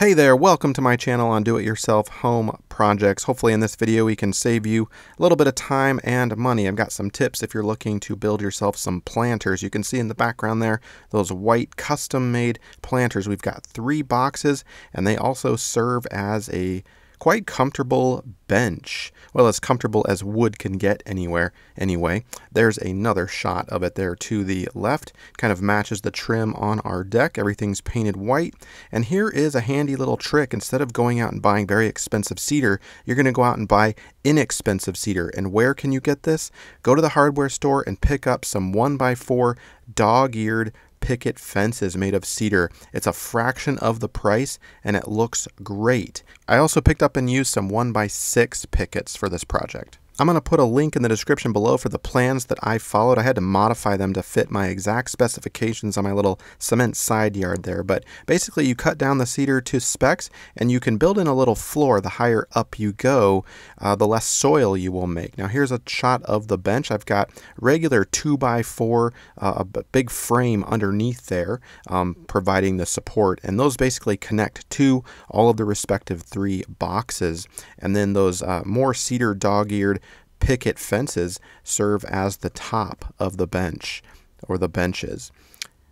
Hey there, welcome to my channel on do-it-yourself home projects. Hopefully in this video we can save you a little bit of time and money. I've got some tips if you're looking to build yourself some planters. You can see in the background there those white custom-made planters. We've got 3 boxes and they also serve as a quite comfortable bench. Well, as comfortable as wood can get anywhere anyway. There's another shot of it there to the left. Kind of matches the trim on our deck. Everything's painted white. And here is a handy little trick. Instead of going out and buying very expensive cedar, you're going to go out and buy inexpensive cedar. And where can you get this? Go to the hardware store and pick up some 1x4 dog-eared picket fences made of cedar. It's a fraction of the price and it looks great. I also picked up and used some 1x6 pickets for this project. I'm going to put a link in the description below for the plans that I followed. I had to modify them to fit my exact specifications on my little cement side yard there. But basically you cut down the cedar to specs and you can build in a little floor. The higher up you go, the less soil you will make. Now here's a shot of the bench. I've got regular 2x4, a big frame underneath there, providing the support. And those basically connect to all of the respective 3 boxes. And then those more cedar dog-eared picket fences serve as the top of the bench or the benches.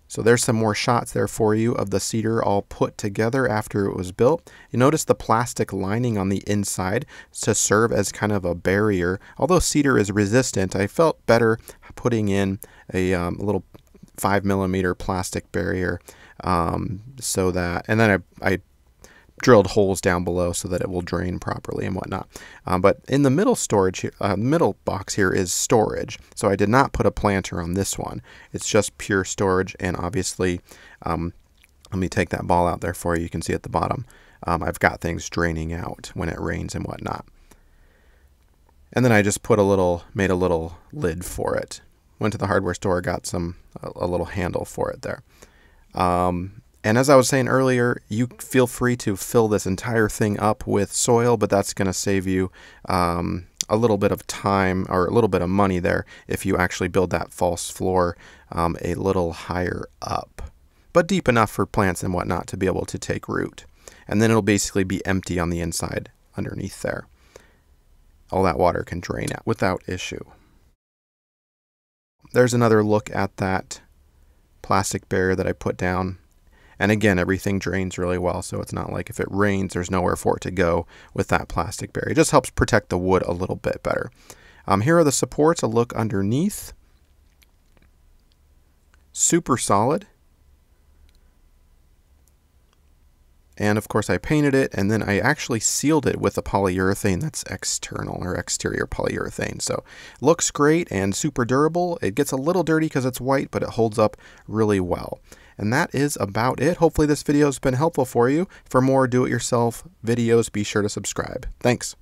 So there's some more shots there for you of the cedar all put together after it was built. You notice the plastic lining on the inside to serve as kind of a barrier. Although cedar is resistant, I felt better putting in a little 5mm plastic barrier so that, and then I drilled holes down below so that it will drain properly and whatnot. But in the middle storage, middle box here is storage. So I did not put a planter on this one. It's just pure storage. And obviously, let me take that ball out there for you. You can see at the bottom, I've got things draining out when it rains and whatnot. And then I just put a little, made a little lid for it. Went to the hardware store, got some, a little handle for it there. And as I was saying earlier, you feel free to fill this entire thing up with soil, but that's going to save you a little bit of time or a little bit of money there if you actually build that false floor a little higher up, but deep enough for plants and whatnot to be able to take root. And then it'll basically be empty on the inside underneath there. All that water can drain out without issue. There's another look at that plastic barrier that I put down. And again, everything drains really well, so it's not like if it rains, there's nowhere for it to go with that plastic barrier. It just helps protect the wood a little bit better. Here are the supports, a look underneath. Super solid. And of course I painted it, and then I actually sealed it with a polyurethane that's external or exterior polyurethane. So looks great and super durable. It gets a little dirty because it's white, but it holds up really well. And that is about it. Hopefully this video has been helpful for you. For more do-it-yourself videos, be sure to subscribe. Thanks.